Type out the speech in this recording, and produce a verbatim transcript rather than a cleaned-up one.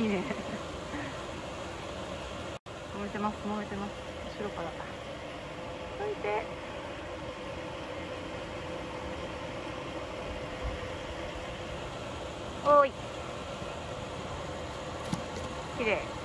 いいね。燃えてます、燃えてます。後ろから燃えて、おーい、綺麗。